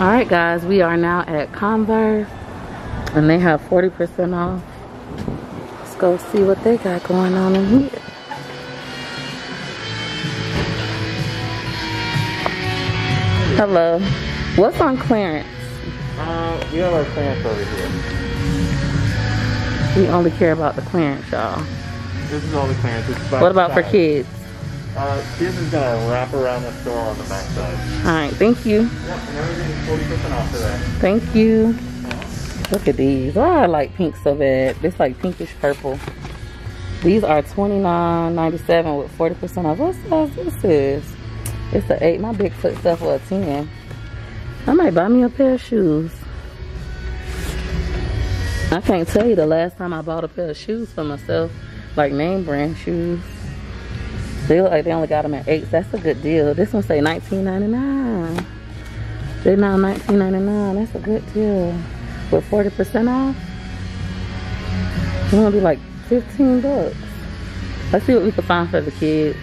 All right, guys, we are now at Converse and they have 40% off. Let's go see what they got going on in here. Hello. What's on clearance? We have our clearance over here. We only care about the clearance, y'all. This is all the clearance. What about for kids? This is going to wrap around the store on the back side. Alright, thank you. Yep, and everything is 40% off today. Thank you. Look at these. Oh, I like pink so bad. It's like pinkish purple. These are $29.97 with 40% off. What size this is? It's an 8. My Bigfoot stuff was a 10. I might buy me a pair of shoes. I can't tell you the last time I bought a pair of shoes for myself. Like name brand shoes. They look like they only got them at 8s. That's a good deal. This one say $19.99. They're now $19.99. That's a good deal. With 40% off, it's gonna be like 15 bucks. Let's see what we can find for the kids.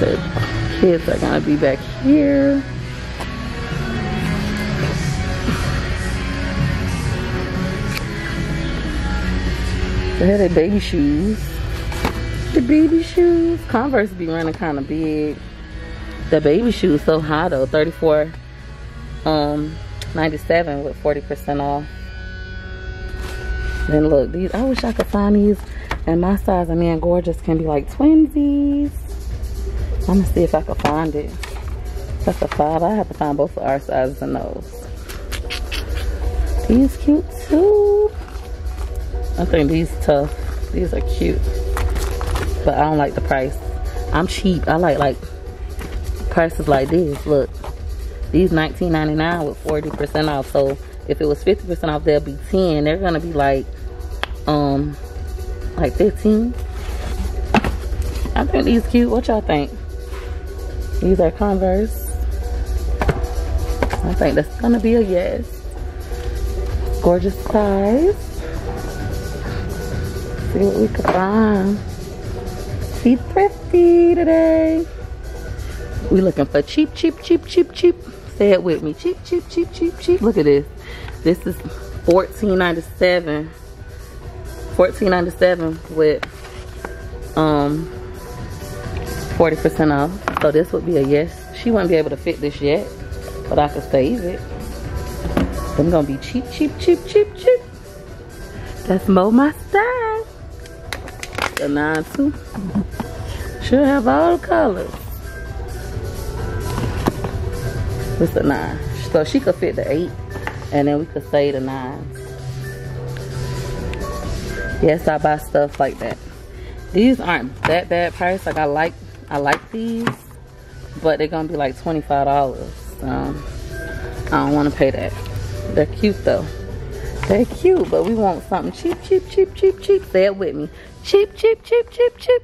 The kids are gonna be back here. They had their baby shoes. The baby shoes. Converse be running kind of big. The baby shoes so high though. $34.97 with 40% off. Then look, these. I wish I could find these in my size. I mean, gorgeous can be like twinsies. I'm gonna see if I can find it. That's a 5. I have to find both of our sizes and those. These cute too. I think these tough. These are cute, but I don't like the price. I'm cheap. I like prices like this. Look, these $19.99 with 40% off. So if it was 50% off, they'll be 10. They're gonna be like 15. I think these cute. What y'all think? These are Converse. I think that's gonna be a yes. Gorgeous size. See what we could find. She's thrifty today. We looking for cheap, cheap, cheap, cheap, cheap. Say it with me. Cheap, cheap, cheap, cheap, cheap. Look at this. This is $14.97. $14.97 with 40% off. So this would be a yes. She wouldn't be able to fit this yet, but I could save it. I'm gonna be cheap, cheap, cheap, cheap, cheap. That's Mo my style. A 9.2. Should have all the colors. It's a 9. So she could fit the 8. And then we could say the 9s. Yes, I buy stuff like that. These aren't that bad price. Like I like these. But they're gonna be like $25. I don't wanna pay that. They're cute though. They're cute, but we want something cheap, cheap, cheap, cheap, cheap. Say it with me. Cheap, cheap, cheap, cheap, cheap.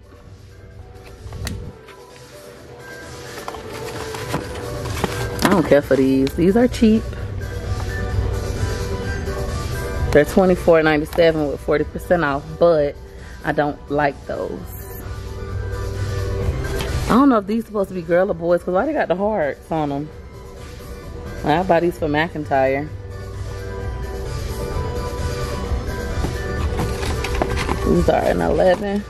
I don't care for these. These are cheap. They're $24.97 with 40% off, but I don't like those. I don't know if these are supposed to be girl or boys, because why they got the hearts on them? I buy these for McIntyre. These are an 11.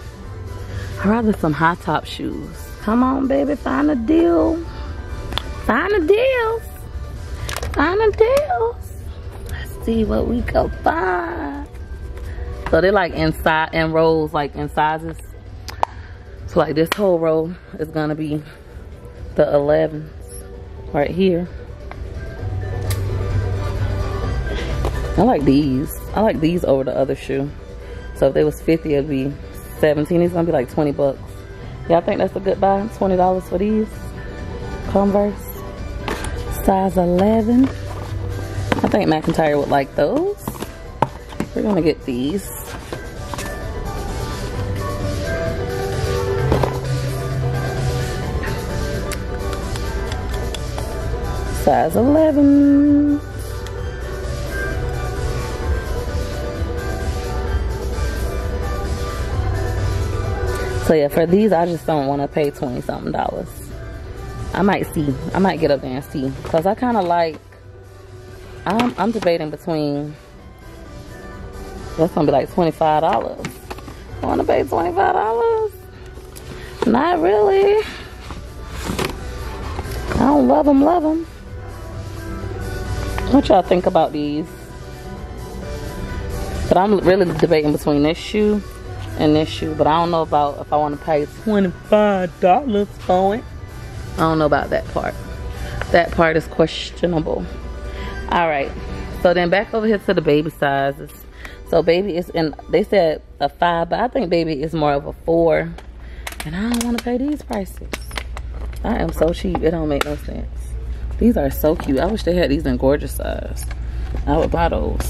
I'd rather some high top shoes. Come on, baby, find a deal. Find a deal. Find a deal. Let's see what we can find. So they're like inside in rolls, like in sizes. So like this whole roll is gonna be the 11s right here. I like these. I like these over the other shoe. So if they was 50, it'd be 17. It's gonna be like 20 bucks. Y'all think that's a good buy? $20 for these Converse, size 11. I think McIntyre would like those. We're gonna get these. Size 11. So yeah, for these, I just don't want to pay $20-something. I might see. I might get up there and see. Because I kind of like... I'm debating between... That's going to be like $25. I want to pay $25? Not really. I don't love them, love them. What y'all think about these? But I'm really debating between this shoe and this shoe. But I don't know about if I want to pay $25 for it. I don't know about that part. That part is questionable. Alright. So then back over here to the baby sizes. So baby is in, they said a 5. But I think baby is more of a 4. And I don't want to pay these prices. I am so cheap. It don't make no sense. These are so cute. I wish they had these in gorgeous size. I would buy those.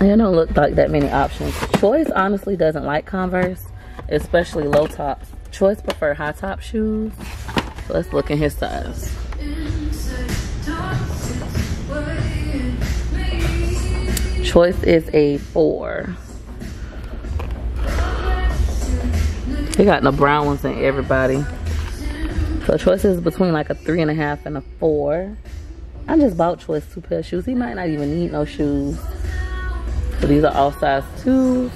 It don't look like that many options. Choice honestly doesn't like Converse, especially low tops. Choice prefer high top shoes. So let's look in his size. Choice is a 4. They got the brown ones in everybody. So Choice is between like a 3.5 and a 4. I just bought Choice 2 pair of shoes. He might not even need no shoes. So these are all size 2s.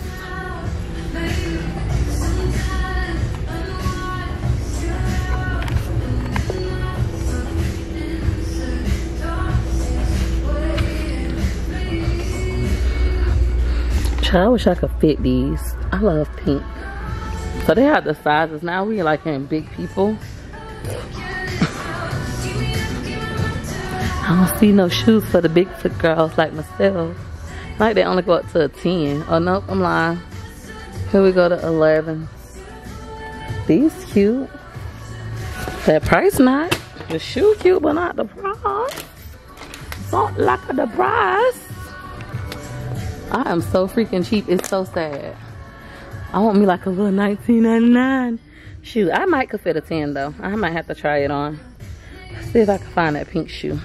I wish I could fit these. I love pink. So they have the sizes now. We like in big people. I don't see no shoes for the bigfoot girls like myself. Like they only go up to a 10. Oh nope, I'm lying. Here we go to 11. These cute. That price not. The shoe cute but not the price. Don't like the price. I am so freaking cheap. It's so sad. I want me like a little $19.99. Shoot, I might could fit a 10 though. I might have to try it on. Let's see if I can find that pink shoe.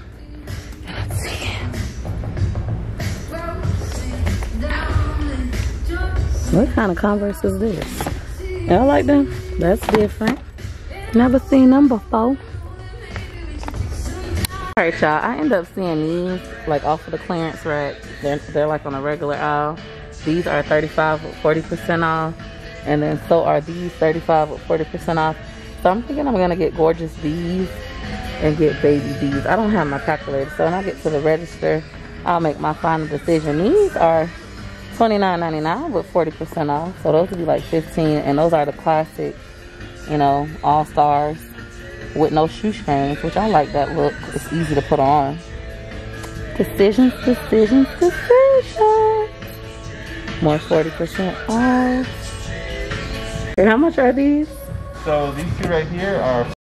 Let's see. What kind of Converse is this? Y'all like them? That's different. Never seen them before. Alright y'all, I end up seeing these like off of the clearance rack. They're like on a regular aisle. These are 35 with 40% off. And then so are these 35 with 40% off. So I'm thinking I'm gonna get gorgeous these and get baby these. I don't have my calculator, so when I get to the register, I'll make my final decision. These are $29.99 with 40% off. So those would be like 15, and those are the classic, you know, all stars with no shoestrings, which I like that look. It's easy to put on. Decisions, decisions, decisions. More 40% off. And how much are these? So these two right here are...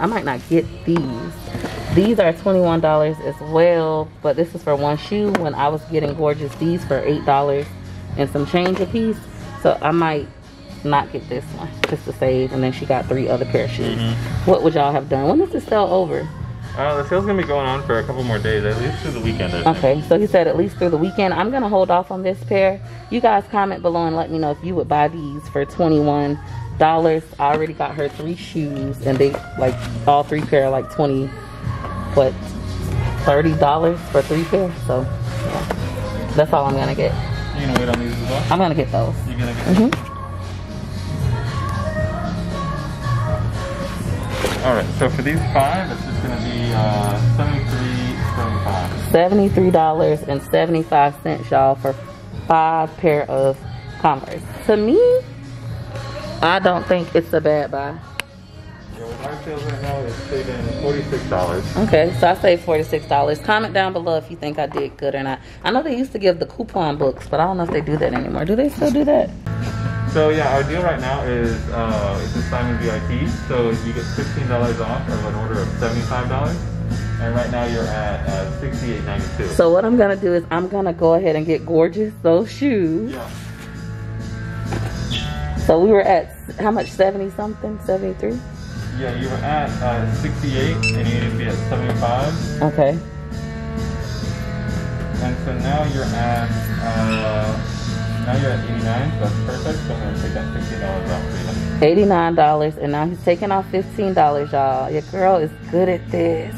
I might not get these. These are $21 as well, but this is for one shoe. When I was getting gorgeous these for $8 and some change a piece, so I might not get this one just to save. And then she got 3 other pair of shoes. What would y'all have done? When does it sell over? The sale's gonna be going on for a couple more days, at least through the weekend. Okay, so he said at least through the weekend. I'm gonna hold off on this pair. You guys comment below and let me know if you would buy these for $21. I already got her 3 shoes, and they like all 3 pair are like $20, $30 for 3 pairs. So yeah, that's all I'm gonna get. You gonna wait on these as well? I'm gonna get those. You're gonna get those? Alright, so for these 5, it's just gonna be $73.75, y'all, for 5 pair of Converse. To me, I don't think it's a bad buy. Yeah, with our sales right now, it's saving $46. Okay, so I saved $46. Comment down below if you think I did good or not. I know they used to give the coupon books, but I don't know if they do that anymore. Do they still do that? So yeah, our deal right now is it's a Simon VIP, so you get $15 off of an order of $75, and right now you're at $68.92. So what I'm gonna do is I'm gonna go ahead and get gorgeous those shoes. Yeah. So we were at how much? 70 something, 73. Yeah, you were at 68, and you need to be at 75. Okay. And so now you're at. Now you're at $89, so that's perfect. So I'm gonna take that $15 off for you. $89, and now he's taking off $15, y'all. Your girl is good at this.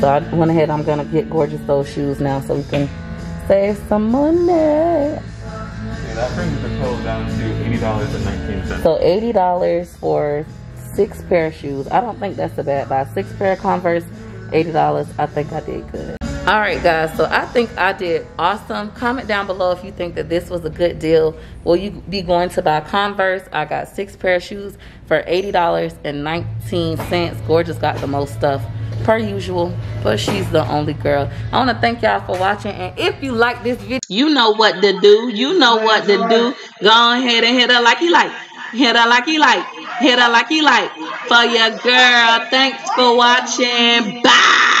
So I went ahead. I'm gonna get gorgeous those shoes now, so we can save some money. Yeah, that brings the total down to $80.19. So $80 for 6 pair of shoes. I don't think that's a bad buy. 6 pair of Converse. $80, I think I did good. All right, guys, so I think I did awesome. Comment down below if you think that this was a good deal. Will you be going to buy Converse? I got 6 pair of shoes for $80.19. Gorgeous got the most stuff per usual, but she's the only girl. I want to thank y'all for watching, and if you like this video, you know what to do. You know what to do. Go ahead and hit her like you like. Hit her like you like. Hit her like you like. For your girl. Thanks for watching. Bye.